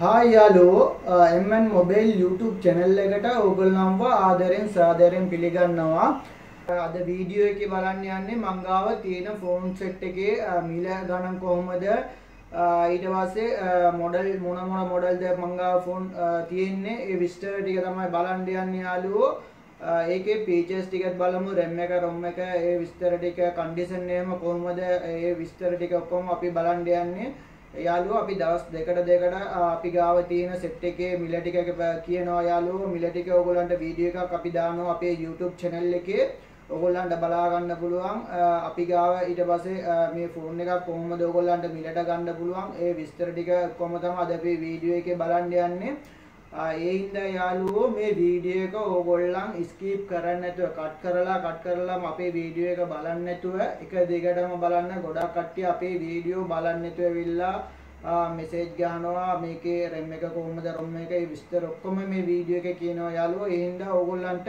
हाय hello M N mobile YouTube channel उगलनाव आदर पीलिगनवा अद वीडियो की बलाने मंगाव तीन फोन सेट के मीलगणकोहमद इटवासे मॉडल मून मूल मॉडल मंगा फोन तीन विस्टर बलांडियालू एक पीचर्स टिकट बलम रेमेक रोमेक ये विस्तर टिक कंडीशन कोहमद ये विस्तर टिकम अभी बलांडिया यालू अभी दस देखा देखा अभी गावती सैटे के मिलट के यालू मिलट के ओगोलांट वीडियो का कभी दानो अभी यूट्यूब चैनल के ओगोलांट बलागंड बुलवांग अभी गाव इट बस मे फोन का कोमद ओगोलांट मिलट गंड बुलवांग ए विस्तर टीका कोमतम अदपि वीडियो के बलांडियान्ने एंदा यालू मे वीडियो का ओगोलांग स्कीप करने तो कट करला अपे वीडियो का बलाने तो एक दिगटम बलाने गोडा कट्टी अपे वीडियो बलाने तो विल्ला मेसेज गानो मेके रेमेक कोमद रोमेक विस्तर ओक्कम मे वीडियो के कीनो यालू एंदा ओगोलांट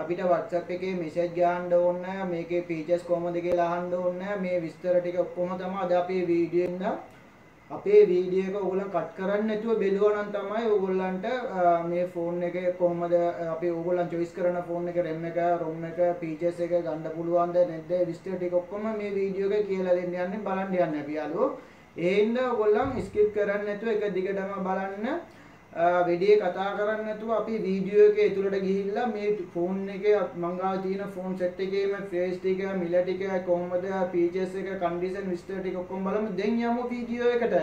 අපිට WhatsApp එකේ message ගහන්න ඕන නැහැ මේකේ features කොහොමද කියලා අහන්න ඕන නැහැ මේ විස්තර ටික ඔක්කොම තමයි අද අපේ වීඩියෝ එක අපේ වීඩියෝ එක ඕගොල්ලන් කට් කරන්නේ නැතුව බලුවා නම් තමයි ඕගොල්ලන්ට මේ phone එකේ කොහොමද අපි ඕගොල්ලන් choice කරන phone එක RAM එක ROM එක features එක ගන්න පුළුවන්ද නැද්ද විස්තර ටික ඔක්කොම මේ වීඩියෝ එකේ කියලා දෙන්න යන්නේ බලන්න යන්නේ අපි යාළුවෝ ඒ හින්දා ඕගොල්ලන් skip කරන්නේ නැතුව එක දිගටම බලන්න वीडियो कथा करना अभी वीडियो के इतुट गिला फोन के मंगा तीन फोन सैटे के फेस टीक मिलट के कोमद पीचेस कंडीशन विस्तर टीक बल देंगे वीडियो कट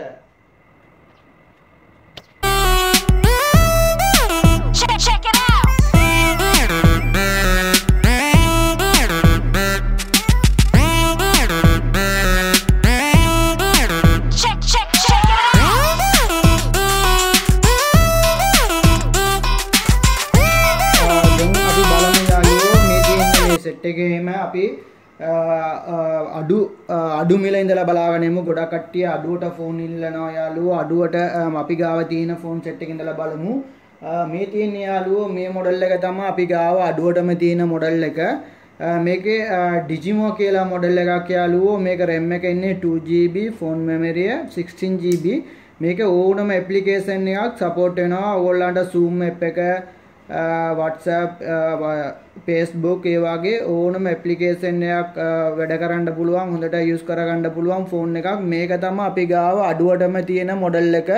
सेट्टेम अभी अडू अडू मिले बलागनेमो गोड़ कटी अडूट फोन यालू अडूट अभी गावती फोन सेट बलमू मे तीन यालू मे मोडल तम अभी गाव अडूट में तीन मोडल मेके डिजिमो के मोडल यालू मेक रेम के 2 GB फोन मेमरी 16 GB मेके ओडम एप्लीकेशन सपोर्ट ओला सूम एपेक WhatsApp Facebook ये वागे ओनम एप्लीकेशन या वेडकरंड पुलवां होंदट यूज करगंड पुलवां फोन ने का मेकतम अभी गाव अडुवट में तीन मॉडल लेक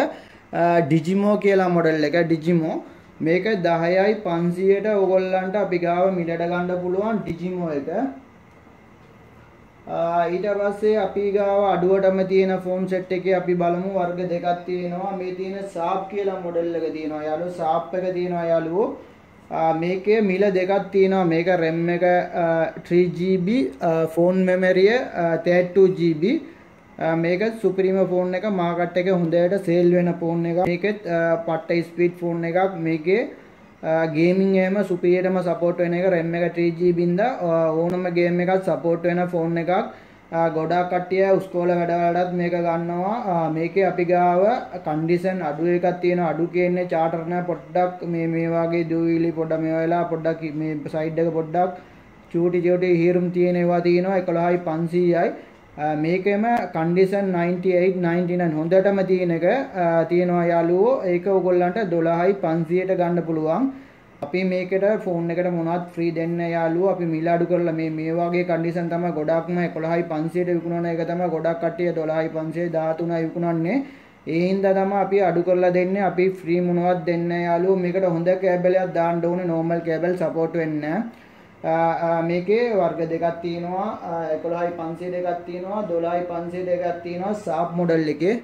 डिजिमो केला मॉडल लेक डिजिमो मेक 10,500ට ඕගොල්ලන්ට අපි ගාව මිලට ගන්න පුළුවන් ඩිජිමෝ එක ඊට පස්සේ අපි ගාව අඩුවටම තියෙන ෆෝන් සෙට් එකේ අපි බලමු වර්ග දෙකක් තියෙනවා මේ තියෙන සාප් කියලා මොඩල් එක තියෙනවා යාළුවෝ සාප් එක තියෙනවා යාළුවෝ මේකේ මිල දෙකක් තියෙනවා මේක RAM එක 3 GB ෆෝන් මෙමරිය 32 GB මේක සුපිරිම ෆෝන් එක මාකට් එකේ හොඳට සේල් වෙන ෆෝන් එකක් මේකෙත් පට්ට ස්පීඩ් ෆෝන් එකක් මේකේ ගේමින් එකම සුපිරියටම සපෝට් වෙන එක RAM එක 3 GB ඉඳ ඕනම ගේම් එකක් සපෝට් වෙන ෆෝන් එකක් ගොඩාක් කට්ටිය උස්කෝල වැඩ වලටත් මේක ගන්නවා මේකේ අපි ගාව කන්ඩිෂන් අඩු එකක් තියෙනවා අඩු කියන්නේ චාටර් නැහැ පොඩ්ඩක් මේ වගේ දුවිලි පොඩ මේ වෙලාව පොඩ්ඩක් මේ සයිඩ් එක පොඩ්ඩක් චූටි චූටි හීරුම් තියෙන ඒවා තියෙනවා 11,500යි මේකෙම කන්ඩිෂන් 98 99 හොඳටම තියෙන එක තියෙනවා යාළුවෝ ඒක ඕගොල්ලන්ට 12,500ට ගන්න පුළුවන් अभी मेक फोन मुना फ्री देंू अभी मिला मे मेवागे कंडीशन तम गोडाक में 11,500 विकना गोडाक कटे 12,500 दातुना विकना तम अभी अड़कल दें अभी फ्री मुनवा देंू मेकट होंदे केबल दाँडो नॉर्मल केबल सपोर्ट मेके वर्ग देखा तीनवा 11,500 देखा तीनवा 12,500 देखा तीनवा साफ मॉडल के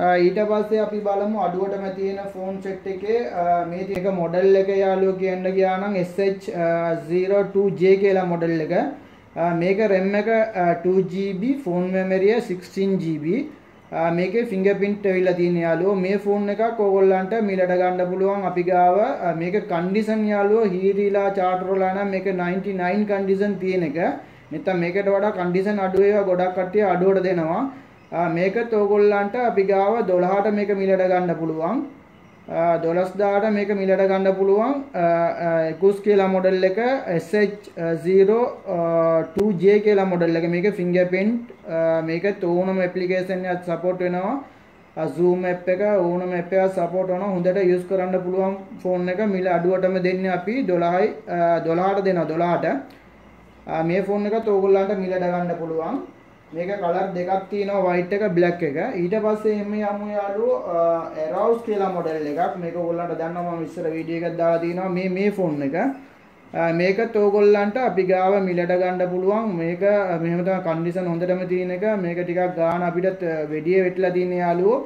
ඊට පස්සේ අපි බලමු අඩුවටම තියෙන ෆෝන් සෙට් එකේ මේ තියෙක මොඩල් එක යාළුවෝ කියන්න ගියා නම් XZ2 කියලා මොඩල් එක මේක RAM එක 2 GB ෆෝන් මෙමරිය 16 GB මේකේ ෆින්ගර්ප්‍රින්ට් වෙවිලා තියෙන යාළුවෝ මේ ෆෝන් එකක් ඕගොල්ලන්ට මිලට ගන්න පුළුවන් අපි ගාව මේක කන්ඩිෂන් යාළුවෝ හීරිලා චාටර් වල නම් මේක 99 කන්ඩිෂන් තියෙන එක නැත්නම් මේකට වඩා කන්ඩිෂන් අඩු ඒවා ගොඩක් කට්ටිය අඩුවට දෙනවා මේක තෝගොල්ලන්ට අපි ගාව 12ට මේක මිලට ගන්න පුළුවන් 12000ට මේක මිලට ගන්න පුළුවන් 21 කියලා මොඩල් එක XZ2 කියලා මොඩල් එක මේක ෆින්ගර්ප්‍රින්ට් මේක තෝනම ඇප්ලිකේෂන් එකත් සපෝට් වෙනවා आ जूम ऐप එක ඕනම ऐप එකක් සපෝට් කරනවා හොඳට යූස් කරන්න පුළුවන් ෆෝන් එක මිල අඩුවටම දෙන්නේ අපි 12යි 12ට දෙනවා 12ට මේ ෆෝන් එකත් ඕගොල්ලන්ට මිල ඩ ගන්න පුළුවන් මේක කලර් දෙකක් තියෙනවා white එක black එක ඊට පස්සේ එහෙම යමු යාළුවෝ arrows කියලා මොඩල් එකක් මේක ඕගොල්ලන්ට දන්නවා මම ඉස්සර වීඩියෝ එකක් දාලා තිනවා මේ ෆෝන් එක මේකත් ඕගොල්ලන්ට අපි ගාව මිල ඩ ගන්න පුළුවන් මේක මෙහෙම තමයි කන්ඩිෂන් හොඳටම තියෙන එක මේක ටිකක් ගාන අපිට වැඩි වෙట్లా තියෙන යාළුවෝ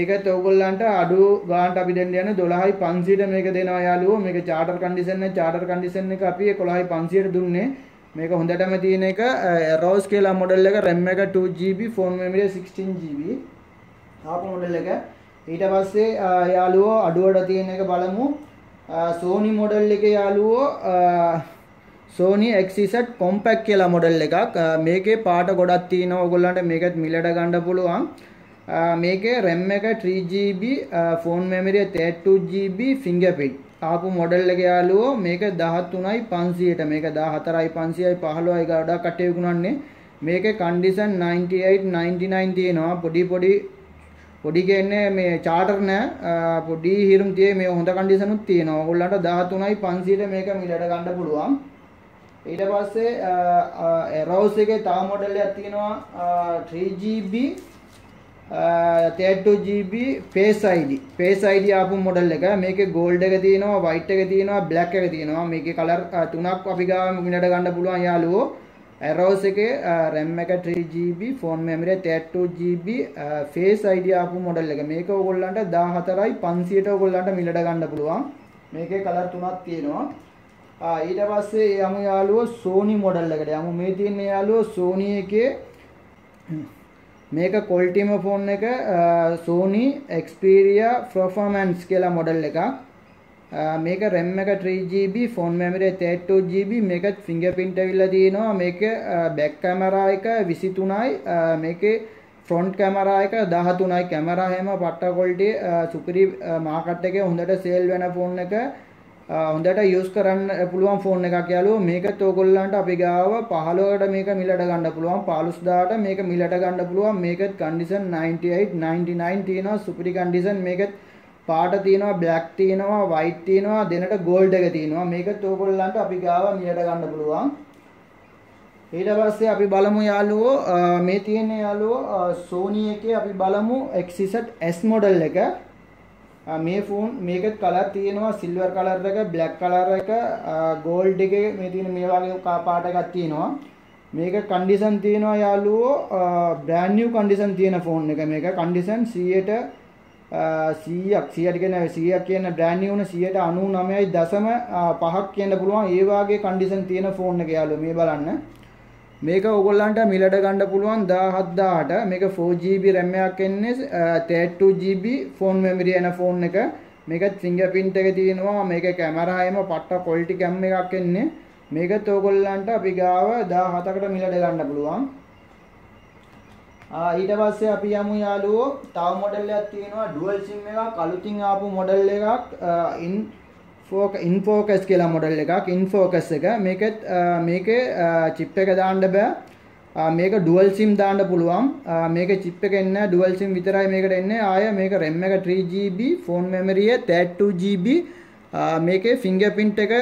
ඒකත් ඕගොල්ලන්ට අඩු ගානට අපි දෙන්න යන 12500ට මේක දෙනවා යාළුවෝ මේක චාටර් කන්ඩිෂන් එක අපි 11500ට දුන්නේ මේක හොඳටම තියෙන එක රෝස් කියලා මොඩල් එක RAM එක 2GB phone memory 16GB තාප model එක ඊට පස්සේ යාළුවෝ අඩුවට තියෙන එක බලමු Sony මොඩල් එකේ යාළුවෝ Sony XZ compact කියලා මොඩල් එකක් මේකේ පාට ගොඩක් තියෙනවා ඕගොල්ලන්ට මේකත් මිලට ගන්න පුළුවන් මේකේ RAM එක 3GB phone memory 32GB fingerprint ආපු model එක යාළුවෝ මේක 13500ට මේක 14500යි 15යි ගාඩක් කටේ විකුණන්නේ මේකේ condition 98 99 තියෙනවා පොඩි කියන්නේ මේ charter නෑ පොඩි හිරුම් තියේ මේ හොඳ condition උත් තියෙනවා ඕගොල්ලන්ට 13500ට මේක මිලට ගන්න පුළුවන් ඊට පස්සේ arrows එකේ තව model එකක් තියෙනවා 3GB 32GB face id ආපු මොඩල් එක මේකේ gold එක තියෙනවා white එක තියෙනවා black එක තියෙනවා මේකේ color තුනක් අපි ගාව මිලට ගන්න පුළුවන් යාළුවෝ arrows එකේ RAM එක 3GB phone memory 32GB face id ආපු මොඩල් එක මේක ඕගොල්ලන්ට 14500ට ඕගොල්ලන්ට මිලට ගන්න පුළුවන් මේකේ color තුනක් තියෙනවා ඊට පස්සේ යමු යාළුවෝ Sony මොඩල් එකට යමු මේ තියෙන යාළුවෝ Sony එකේ මේක quality ම phone එක Sony Xperia performance කියලා model එක මේක RAM එක 3GB phone memory 32GB මේකත් fingerprint අවිලා තියෙනවා මේක back camera එක 23යි මේකේ front camera එක 13යි camera හැම පට්ට quality සුපිරි market එකේ හොඳට sale වෙන phone එක හොඳට use කරන්න පුළුවන් phone එකක් යාළුවෝ මේකත් ඕගොල්ලන්ට අපි ගාව 15කට මේක මිලට ගන්න පුළුවන් 15000ට මේක මිලට ගන්න පුළුවන් මේකත් condition 98 99 තියෙනවා super condition මේකත් පාට තියෙනවා black තියෙනවා white තියෙනවා දෙනට gold එක තියෙනවා මේකත් ඕගොල්ලන්ට අපි ගාව මිලට ගන්න පුළුවන් ඊට පස්සේ අපි බලමු යාළුවෝ මේ තියෙන යාළුවෝ Sony එකේ අපි බලමු XZ2 model එක මේ ෆෝන් මේකත් කලර් තියෙනවා සිල්වර් කලර් එක බ්ලැක් කලර් එක গোল্ড එකේ මේ තියෙන මේ වගේ පාට එකක් තියෙනවා මේක කන්ඩිෂන් තියෙනවා යාළුවෝ බ්‍රෑන්ඩ් නිව් කන්ඩිෂන් තියෙන ෆෝන් එක මේක කන්ඩිෂන් 100ක් කියන බ්‍රෑන්ඩ් නිව් න 99.5ක් කියන්න පුළුවන් ඒ වාගේ කන්ඩිෂන් තියෙන ෆෝන් එක යාළුවෝ මේ බලන්න මේක ඕගොල්ලන්ට මිලට ගන්න පුළුවන් 17000ට මේක 4GB RAM එකක් එන්නේ 32GB phone memory යන phone එක මේකත් fingerprint එක තියෙනවා මේකේ කැමරා හැම පට්ට quality cam එකක් එන්නේ මේකත් ඕගොල්ලන්ට අපි ගාව 17000කට මිලට ගන්න පුළුවන් ඊට පස්සේ අපි යමු යාළුවෝ තව model එකක් තියෙනවා dual sim එකක් අලුතින් ආපු model එකක් in focus කියලා මොඩල් එකක් in focus එක මේකත් මේකේ chip එක දාන්න බෑ මේක dual sim දාන්න පුළුවන් මේකේ chip එක එන්නේ dual sim විතරයි මේකට එන්නේ ආය මේක RAM එක 3GB phone memory 32GB මේකේ fingerprint එක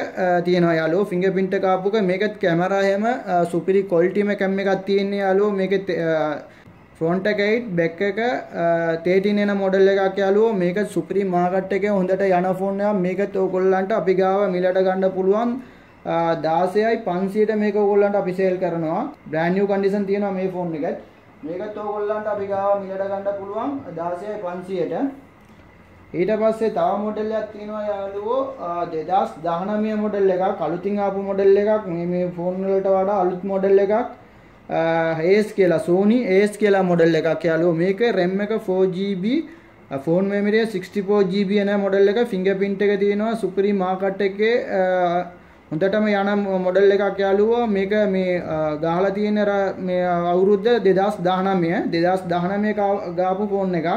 තියෙනවා යාළුවෝ fingerprint එක ආපුක මේකත් camera හැම superior quality එකක් තියෙන යාළුවෝ මේකේ front එක 8 back එක 13 එන මොඩල් එකක් යාළුවෝ මේක සුපිරි මාකට් එකේ හොඳට යන ෆෝන් එකක් මේකත් ඕගොල්ලන්ට අපි ගාව මිලට ගන්න පුළුවන් 16500ට මේක ඕගොල්ලන්ට අපි සේල් කරනවා brand new condition තියෙනවා මේ ෆෝන් එකත් මේකත් ඕගොල්ලන්ට අපි ගාව මිලට ගන්න පුළුවන් 16500ට ඊට පස්සේ තව මොඩල් එකක් තියෙනවා යාළුවෝ 2019 මොඩල් එකක් අලුතින් ආපු මොඩල් එකක් මේ ෆෝන් වලට වඩා අලුත් මොඩල් එකක් AS කියලා Sony AS කියලා මොඩල් එකක් යාළුවෝ මේකේ RAM එක 4GB phone memory 64GB යන මොඩල් එක fingerprint එක තියෙනවා සුපිරි මාකට් එකේ හොඳටම යන මොඩල් එකක් යාළුවෝ මේක මේ ගහලා තියෙන මේ අවුරුද්ද 2019 ගාපු phone එක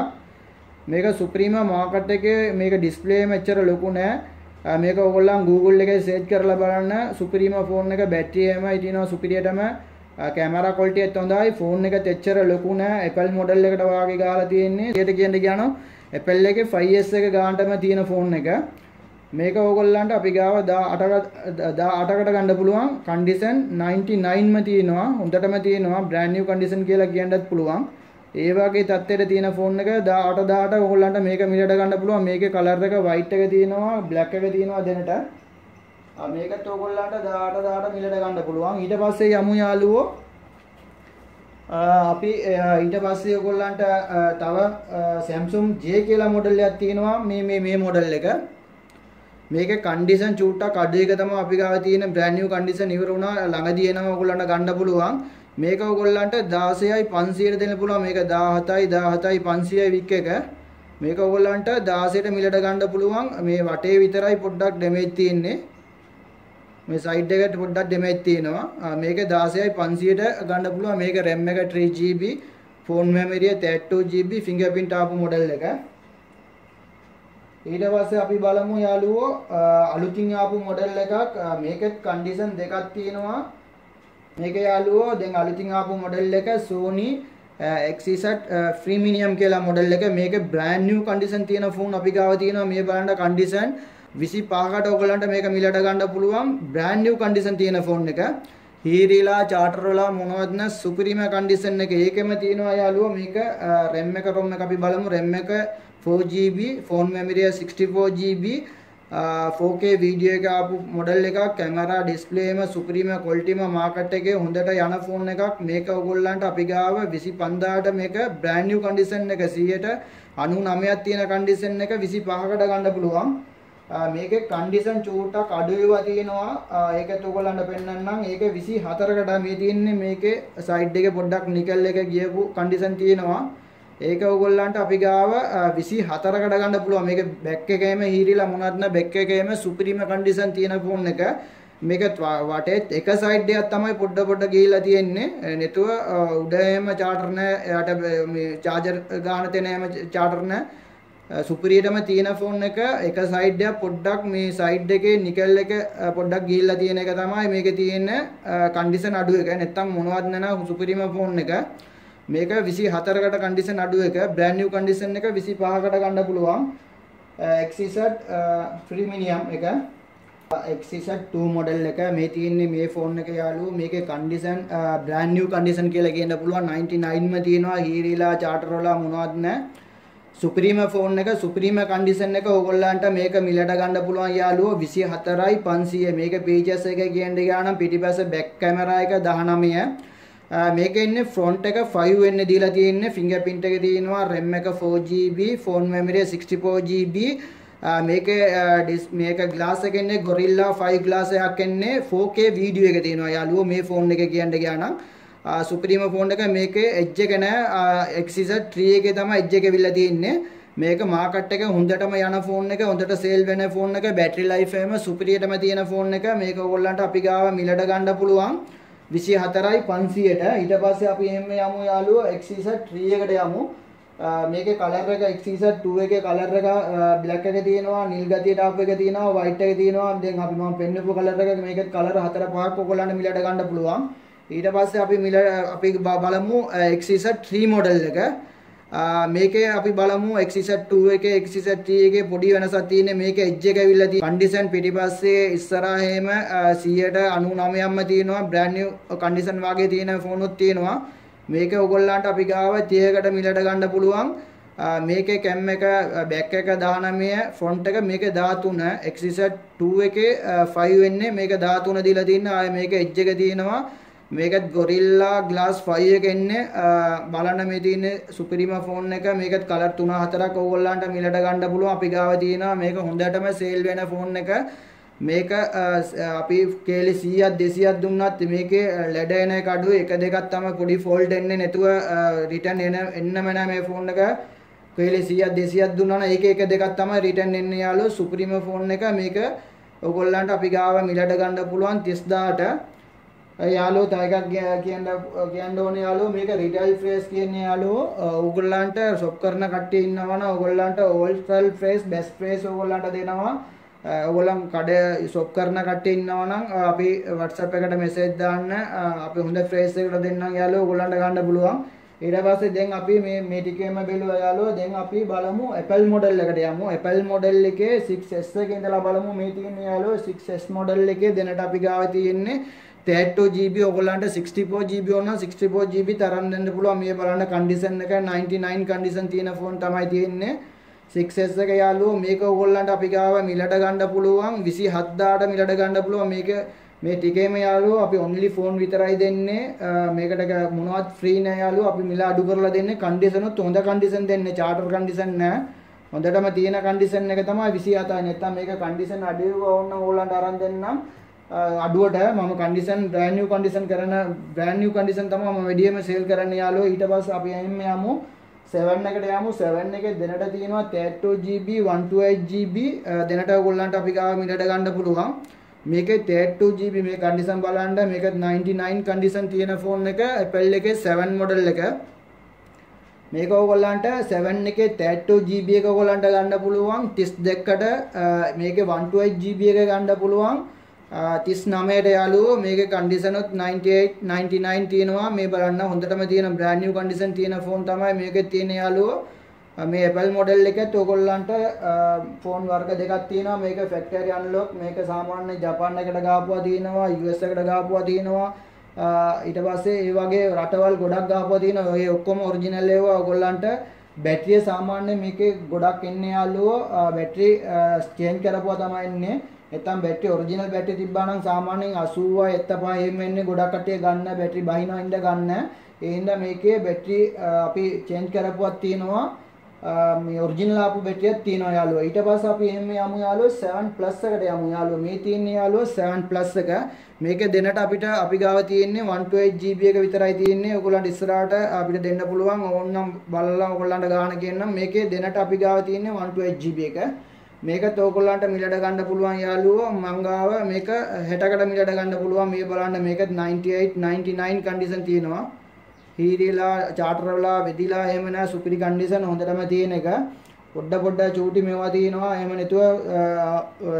මේක සුපිරිම මාකට් එකේ මේක display මෙච්චර ලොකු නෑ මේක ඕගොල්ලන් Google එකේ search කරලා බලන්න සුපිරිම phone එක battery එකයි තියෙනවා සුපිරියටම कैमरा क्वालिटी अत्य फोन तेचर लुकून एपल मोडल आगे गया एपल के 5S गंटे तीन फोन मेक होगा अभी अटकट कंडवा कंडीशन 99 में तीनवा उन्ट में तीनवा ब्रांड न्यू कंडीशन के लिए पुलवा एवागे तत्ते तीन फोन दा आट दाट होगा मेक मीडिया कंडवा मेके कलर वैट तीनवा ब्लैक तीनवा अदेनट आ मेक तो दा आट दाट मीडिया कंडवा इट पास अमूयालू अभी इट पास तब सैमसंग जे के मोडल तीनवा मे मोडल मेके कंडीशन चूटा कड़ीगतम अभी तीन ब्रांड न्यू कंडीशन इवरुण लंगदीना गंडपुलवा मेक होगा दास पंसीट दिन पुलवा मेक दाहताई पंसी विकेक मेक होगा दास मिलट गंड पुलवा मे वटे वितरा पुडा डेमेज तीन मे सैड पुडा डेमेज तीन मेके दास पंसीट गंड पुलवा मेके RAM 3GB phone memory 32GB fingerprint आप मॉडल ईट पास अभी बलमू यालू अलुकिंग आप मॉडल मेके कंडीशन देखा तीनवा मेके यालू देंगे अलुकिंग आप मॉडल सोनी XZ3 प्रीमियम के मॉडल मेके ब्रांड न्यू कंडीशन तीन फोन अभी तीन मे बल कंडीशन विसी पाकट होगा मेक मिलट गंड पुलवा ब्रांड न्यू कंडीशन तीन फोन हीरीला चाटरला मुनोदन सुप्रीम कंडीशन एक तीन आयालू मेक रेमेक रोम अभी बलम रेमेक 4GB phone memory 64GB 4K video का आप मॉडल का कैमरा डिस्प्ले में सुप्रीम क्वालिटी में मार्केट के हुंदट याना फोन ने का मेक होगा अभी विसी पंदाट मेक ब्रांड न्यू कंडीशन सीएट अनु नमया तीन कंडीशन विसी पाकट गंड पुलवा मेके कंडीशन चूट कड़वा तीन एक पेन्न एक विसी हतरगट मे तीन मेके सैड के पुडक निकल गे कंडीशन तीनवा एक अभी विसी हतरगट गंडवा मेके बेक्केमे हीरीला मुनादना बेक्केमे सुप्रीम कंडीशन तीन फोन मेके वाटे एक सैड अतम पुड पुड गील तीन नीत उडयम चाटरने चार्जर गाणतेम चाटरने सुप्रीट में तीन फोन एक सैड पुडक मे सैड के निकल के पुडक गील तीन कदम मेक तीन कंडीशन अडुवे निता मुनवादना सुप्रीम फोन मेक विसी हतरगट कंडीशन अडुवे ब्रांड न्यू कंडीशन विसी पाकट गंड पुलवा XZ3 XZ2 मॉडल मे तीन मे फोन मेके कंडीशन ब्रांड न्यू कंडीशन के लिए पुलवा 99 में तीन हीरीला चाटरला मुनवादना सुप्रीम फोन सुप्रीम कंडीशन होगा मेक मिलट गंड पुलू विसी हतराई पंसी मेक पीचर्स पीटी पास बैक कैमरा दहनमे मेके फ्रंट 5N दीला तीन फिंगरप्रिंट तीनवा RAM 4GB phone memory 64GB मेके मेक ग्लास गोरिल्ला 5 ग्लास हाकने 4K वीडियो के तीनवा यालू मे फोन गया सुप्रीम फोन मेके एज्जेन XZ3 के तम एज्जे विलती मेक मार्केट के हुंदटम याना फोन हुंदट सेल वेने फोन बैटरी लाइफ है सुप्रीट में तीन फोन मेक होगा अभी मिलट गंड पुलवा विसी हतराई पंसीट इट पास अभी यामू XZ3 मेके कलर XZ2 के कलर ब्लैक तीनवा नीलगति टाप तीनवा वैट तीनवा देंगे पेन कलर मेके कलर हतर पाक मिलट गंड पुलवा ईट पास अभी मिल अभी बलमू XZ3 मॉडल मेके अभी बलमू XZ2 के XZ3 के पुडी वन सती मेके एज्जे विलती कंडीशन पीटी पास इसरा हेम सीएट अनु नाम तीनवा ब्रांड न्यू कंडीशन वागे तीन फोन तीनवा मेके होगा अभी तीयट मिलट गंड पुलवा मेके कैम का बैक दाहन में फ्रंट मेके दातून XZ2 के 5N मेके दातून दीला तीन मेके एज्जे तीनवा मेक गोरिल्ला ग्लास 5 बालाना मे तीन सुप्रीम फोन मेक कलर तुना हतरा होगा मिलट गंड पुलवा अभी तीन मेक हुंदट में सेल वेना फोन मेक अभी केली सी देसी दुमना मेके लडन काडू एक देखा पुड़ी फोल्ड नेतुआ रिटर्न एन मेना मे फोन केली सी देसी दुमना एक देखा रिटर्न एन सुप्रीम फोन मेक होगा अभी मिलट गंड पुलवा तिस्दाट यालो तैगा गेंडो मेक रिटेल फ्रेस उगल्लांट सोपकरण कट्टी इन्नवाना उगल्लांट होलसेल फ्रेस बेस्ट फ्रेस उगल्लांट देनवा ඕගොල්ලන් කඩේ ෂොප් කරන කට්ටිය ඉන්නවා නම් අපි WhatsApp එකට මෙසේජ් දාන්න අපි හොඳ ෆ්‍රේස් එකකට දෙන්නම් යාළුවෝ ඕගොල්ලන්ට ගන්න පුළුවන් ඊට පස්සේ දැන් අපි මේ ටිකේම බලුවා යාළුවෝ දැන් අපි බලමු Apple model එකට යමු Apple model එකේ 6s එකේ ඉඳලා බලමු මේ තියෙන්නේ යාළුවෝ 6s model එකේ දැනට අපි ගාව තියෙන්නේ 32GB ඕගොල්ලන්ට 64GB ඕන 64GB තරම් දෙන්න පුළුවන් මේ බලන්න කන්ඩිෂන් එක 99 කන්ඩිෂන් තියෙන ෆෝන් තමයි තියෙන්නේ 6s එක යාළුවෝ මේක ඕගොල්ලන්ට අපි ගාව මිලට ගන්න පුළුවන් 27000ට මිලට ගන්න පුළුවන් මේක මේ ටිකේම යාළුවෝ අපි only phone විතරයි දෙන්නේ මේකට මොනවත් free නෑ යාළුවෝ අපි මිල අඩු කරලා දෙන්නේ condition උත් හොඳ condition දෙන්නේ charter condition නෑ හොඳටම තියෙන condition එක තමයි 27යි නැත්තම් මේක condition අඩුව ඕන ඕගොල්ලන්ට අරන් දෙන්නම් අඩුවට මම condition brand new condition තමයි මම වැඩිම sale කරන්න යාළුවෝ ඊට පස්සේ අපි එන්න යමු 7 එකට යමු 7 එකේ දෙනට තියෙනවා 32GB 128GB දෙනට ඔයගොල්ලන්ට අපි ගාව මිලට ගන්න පුළුවන් මේකේ 32GB මේ කන්ඩිෂන් බලන්න මේකත් 99 කන්ඩිෂන් තියෙන ෆෝන් එක Apple එකේ 7 මොඩල් එක මේක ඔයගොල්ලන්ට 7 එකේ 32GB එක ඔයගොල්ලන්ට ගන්න පුළුවන් 32කට මේකේ 128GB එක ගන්න පුළුවන් 39ට යාළුවෝ මේකේ කන්ඩිෂන් උත් 98 99 තියෙනවා මේ බලන්න හොඳටම තියෙන brand new condition තියෙන phone තමයි මේකේ තියෙන යාළුවෝ මේ Apple model එකත් ඔයගොල්ලන්ට phone වර්ග දෙකක් තියෙනවා මේක factory unlock මේක සාමාන්‍ය ජපාන් එකට ගහපුවා තියෙනවා US එකට ගහපුවා තියෙනවා ඊට පස්සේ ඒ වගේ රටවල් ගොඩක් ගහපුවා තියෙනවා ඒ ඔක්කොම original ඒවා ඔයගොල්ලන්ට බැටරිය සාමාන්‍ය මේකේ ගොඩක් එන්නේ යාළුවෝ බැටරි change කරපුවා තමයි එන්නේ එතන බැටරි ඔරිජිනල් බැටරි තිබ්බා නම් සාමාන්‍යයෙන් 80 75 එහෙම එන්නේ ගොඩක් කට්ටිය ගන්න බැටරි බහිනවා ඉඳ ගන්න. ඒ හින්දා මේකේ බැටරි අපි චේන්ජ් කරපුවක් තියෙනවා මේ ඔරිජිනල් ආපු බැටරියක් තියෙනවා යාළුවා. ඊට පස්සේ අපි එහෙම යමු යාළුවා 7 plus එකට යමු යාළුවා. මේ තියෙන්නේ යාළුවා 7 plus එක. මේක දෙන්නට අපි ගාව තියෙන්නේ 128GB එක විතරයි තියෙන්නේ. ඔයගොල්ලන්ට ඉස්සරහට අපිට දෙන්න පුළුවන් ඕනනම් බලලා ඔයගොල්ලන්ට ගන්න කියනනම් මේකේ දෙන්නට අපි ගාව තියෙන්නේ 128GB එක. මේක තෝගොල්ලන්ට මිලට ගන්න පුළුවන් යාළුවෝ මංගාව මේක 60කට මිලට ගන්න පුළුවන් මේ බලන්න මේක 98 99 කන්ඩිෂන් තියෙනවා හීරිලා චාටරවලා වෙදිලා එහෙම නැහැ සුපිරි කන්ඩිෂන් හොඳටම තියෙන එක පොඩ චූටි මේවා තියෙනවා එහෙම නැතුව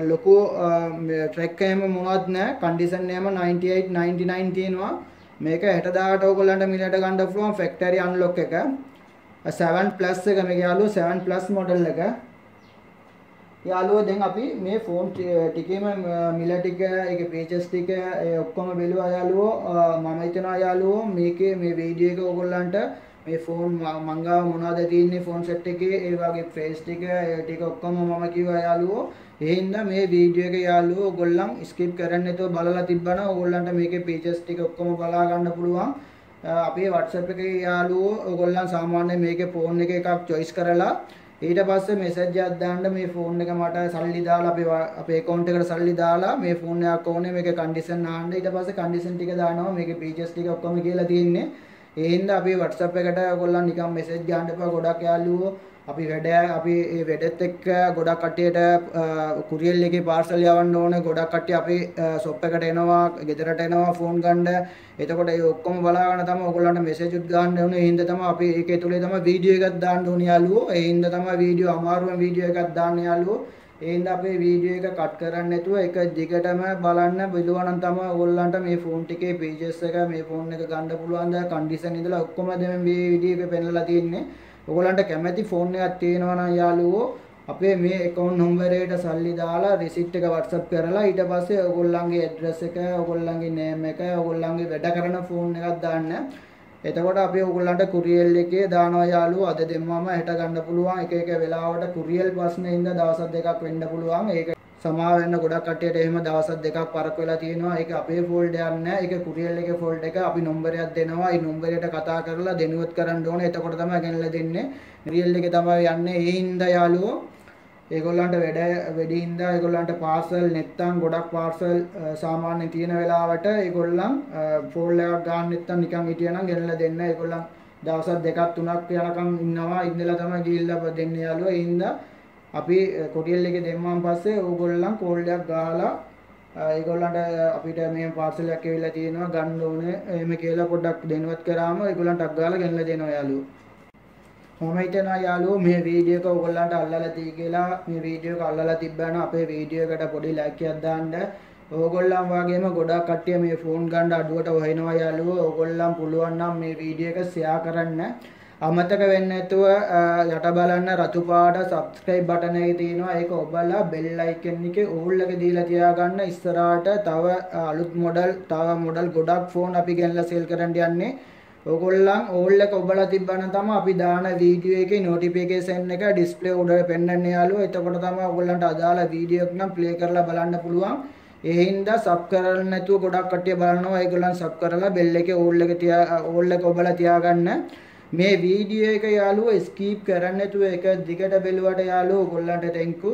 ලොකු ට්‍රැක් එකම මොනවත් නැහැ කන්ඩිෂන් එකම 98 99 තියෙනවා මේක 60000ට ඕගොල්ලන්ට මිලට ගන්න පුළුවන් ෆැක්ටරි අන්ලොක් එක 7 plus එක මේක යාළුවෝ 7 plus model එක යාළුවෝ දැන් අපි මේ ෆෝන් ටිකේම මිල ටික ඒකේ පේජස් ටික ඒ ඔක්කොම බලුවා යාළුවෝ මම හිතනවා යාළුවෝ මේකේ මේ වීඩියෝ එක ඕගොල්ලන්ට මේ ෆෝන් මංගාව මොනවද තියෙන්නේ ෆෝන් සෙට් එකේ ඒ වගේ ෆේස් ටික ඒ ටික ඔක්කොම මම කිව්වා යාළුවෝ එහෙනම් මේ වීඩියෝ එක යාළුවෝ ඕගොල්ලන් ස්කිප් කරන්න නැතුව බලලා තිබ්බනම් ඕගොල්ලන්ට මේකේ පේජස් ටික ඔක්කොම බලා ගන්න පුළුවන් අපේ WhatsApp එකේ යාළුවෝ ඕගොල්ලන් සාමාන්‍යයෙන් මේකේ ෆෝන් එක එකක් choice කරලා ඊට පස්සේ මෙසේජ් එකක් දාන්න මේ ෆෝන් එක මට සල්ලි දාලා අපේ account එකට සල්ලි දාලා මේ ෆෝන් එකක් ඕනේ මේකේ condition අහන්න ඊට පස්සේ condition ටික දානවා මේකේ features ටික ඔක්කොම කියලා තියෙන්නේ ඒ හින්දා අපි WhatsApp එකට ඔයගොල්ලන් නිකන් මෙසේජ් ගන්න එපා ගොඩක් යාළුවෝ අපි ඒ වැඩත් එක්ක ගොඩක් කට්ටියට courier එකේ parcel යවන්න ඕනේ ගොඩක් කට්ටිය අපේ shop එකට එනවා ගෙදරට එනවා ෆෝන් ගන්න එතකොට ඒ ඔක්කොම බලාගෙන තමයි ඔයගොල්ලන්ට මෙසේජ් උත් ගන්න ඕනේ ඒ හින්දා තමයි අපි ඒකේ තුලේ තමයි වීඩියෝ එකක් දාන්න ඕනේ යාළුවෝ ඒ හින්දා තමයි වීඩියෝ අමාරුම වීඩියෝ එකක් දාන්න යාළුවෝ ඒ හින්දා අපේ වීඩියෝ එක කට් කරන්න නැතුව එක දිගටම බලන්න බලවනම් තමයි ඔයගොල්ලන්ට මේ ෆෝන් ටිකේ pages එක මේ ෆෝන් එක ගන්න පුළුවන් ද condition ඉඳලා ඔක්කොම දැන් මේ වීඩියෝ එකේ පෙන්නලා තියෙන්නේ ඔයගොල්ලන්ට කැමැති ෆෝන් එකක් තියෙනවා නම් යාළුවෝ අපේ මේ account number එකට සල්ලි දාලා receipt එක WhatsApp කරලා ඊට පස්සේ ඔයගොල්ලන්ගේ address එක ඔයගොල්ලන්ගේ name එක ඔයගොල්ලන්ගේ වැඩ කරන ෆෝන් එකක් දාන්න. එතකොට අපි ඔයගොල්ලන්ට courier එකේ දානවා යාළුවෝ අද දෙන්නම 60 ගන්න පුළුවන් එක එක වෙලාවට courier ප්‍රශ්නෙින්ද දවස් දෙකක් වෙන්න පුළුවන්. ඒක සමා වෙන්න ගොඩක් කට්ටියට එහෙම දවස් දෙකක් පරක් වෙලා තියෙනවා. ඒක අපේ ෆෝල්ඩ් එකක් නෑ. ඒක courier එකේ ෆෝල්ඩ් එක අපි number එකක් දෙනවා. ඒ number එකට කතා කරලා දෙනුවත් කරන්න ඕනේ. එතකොට තමයි ගෙනලා දෙන්නේ. courier එකේ තමයි යන්නේ. ඒ හින්දා යාළුවෝ ඒගොල්ලන්ට වැඩි හින්දා ඒගොල්ලන්ට parcel නැත්තම් ගොඩක් parcel සාමාන්‍ය තියෙන වෙලාවට ඒගොල්ලන් ෆෝල්ඩ් එකක් ගන්න නැත්තම් නිකන් හිටියනම් ගෙනලා දෙන්න. ඒගොල්ලන් දවස් දෙකක් තුනක් යනකම් ඉන්නවා. ඉඳලා තමයි ගිහිල්ලා දෙන්නේ යාළුවෝ. ඒ හින්දා අපි කොටියල් එකේ දෙම්මන් පස්සේ ඕගොල්ලන් කෝල් එකක් ගහලා ඒගොල්ලන්ට අපිට මේ පාර්සල් එකක් ඇවිල්ලා තියෙනවා ගන්න ඕනේ එහෙම කියලා පොඩ්ඩක් දෙනවත් කරාම ඒගොල්ලන්ට අක් ගාලා ගෙනලා දෙනවා යාළුවෝ කොහොමයිද නා යාළුවෝ මේ වීඩියෝ එක ඔයගොල්ලන්ට අල්ලලා දී කියලා මේ වීඩියෝ එක අල්ලලා තිබ්බා නම් අපේ වීඩියෝ එකට පොඩි ලයික් එකක් දාන්න ඕගොල්ලන් වගේම ගොඩක් කට්ටිය මේ ෆෝන් ගන්න අඩුවට හොයනවා යාළුවෝ ඕගොල්ලන් පුළුවන් නම් මේ වීඩියෝ එක ෂෙයා කරන්න අමතක වෙන්නේ නැතුව යට බලන්න රතු පාට subscribe button එකේ තියෙනවා ඒක ඔබලා bell icon එකේ ඕල් එක දීලා තියාගන්න ඉස්සරහට තව අලුත් model ගොඩක් ෆෝන් අපි ගෙනලා sell කරන්න යන්නේ ඕගොල්ලන් ඕල් එක ඔබලා තිබ්බනම් තමයි අපි දාන වීඩියෝ එකේ notification එක display උඩ පෙන්වන්නේ යාළුවෝ. එතකොට තමයි ඕගොල්ලන්ට අදාළ වීඩියෝ එක නම් play කරලා බලන්න පුළුවන්. ඒ හින්දා සබ් කරලා නැතුව ගොඩක් කට්ටිය බලනවා. ඒගොල්ලන් සබ් කරලා bell එකේ ඕල් එක ඔබලා තියාගන්න. මේ වීඩියෝ එක යාළුවෝ skip කරන්නේ නැතුව එක දිගට බලුවට යාළුවෝ ඕගොල්ලන්ට thank you.